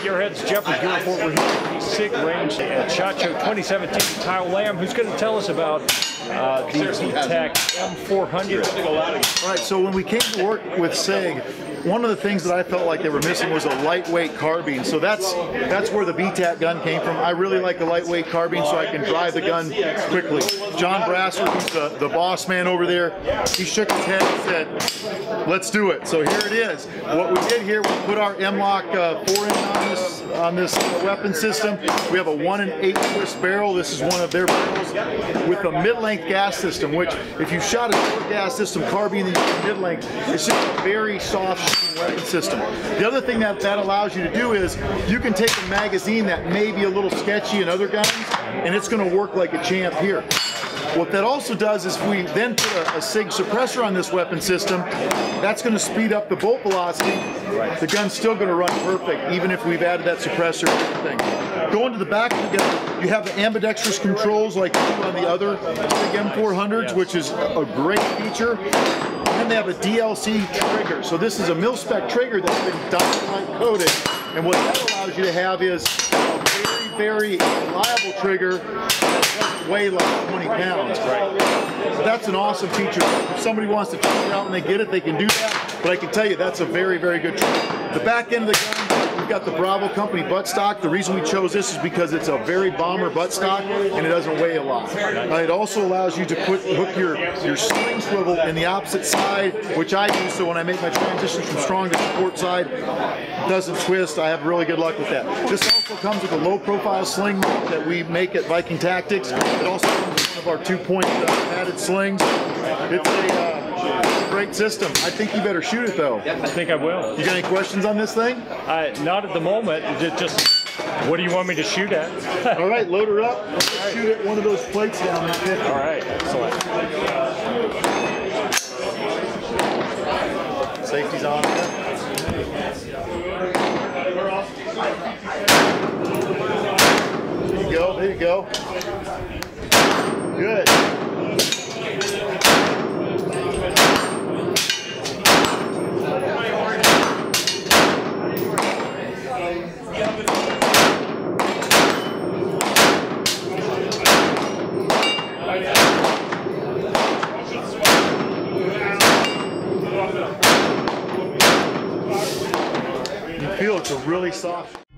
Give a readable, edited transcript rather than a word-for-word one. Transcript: Gearheads, Jeff Gilford. We're here at the SIG Range at SHOT Show 2017. Kyle Lamb, who's going to tell us about the VTAC M400. All right, so when we came to work with SIG, one of the things that I felt like they were missing was a lightweight carbine. So that's where the VTAC gun came from. I really like the lightweight carbine so I can drive the gun quickly. John Brasser, who's the boss man over there, he shook his head and said, let's do it. So here it is. What we did here, we put our M-Lock 4-inch on this weapon system. We have a 1 1/8 twist barrel. This is one of their barrels with a mid-length gas system, which if you shot a short gas system carbine and you mid-length, it's just a very soft weapon system. The other thing that allows you to do is you can take a magazine that may be a little sketchy in other guns, and it's going to work like a champ here. What that also does is we then put a SIG suppressor on this weapon system. That's going to speed up the bolt velocity. The gun's still going to run perfect, even if we've added that suppressor and everything. Going to the back of the gun, you have the ambidextrous controls like you do on the other SIG M400s, which is a great feature. And they have a DLC trigger. So this is a mil-spec trigger that's been dynamite coated. And what that allows you to have is a very, very reliable trigger that doesn't weigh like 20 pounds. So that's an awesome feature. If somebody wants to check it out and they get it, they can do that. But I can tell you that's a very, very good trigger. The back end of the gun, we've got the Bravo Company buttstock. The reason we chose this is because it's a very bomber buttstock and it doesn't weigh a lot. It also allows you to hook your sling swivel in the opposite side, which I do, so when I make my transitions from strong to support side, it doesn't twist. I have really good luck with that. This also comes with a low profile sling that we make at Viking Tactics. It also comes with one of our 2-point padded slings. It's a great system. I think you better shoot it though. I think I will. You got any questions on this thing? Not at the moment. Just what do you want me to shoot at? All right, load her up. Let's shoot at one of those plates down there. All right, excellent. Safety's on. There you go. There you go. Good. It's a really soft.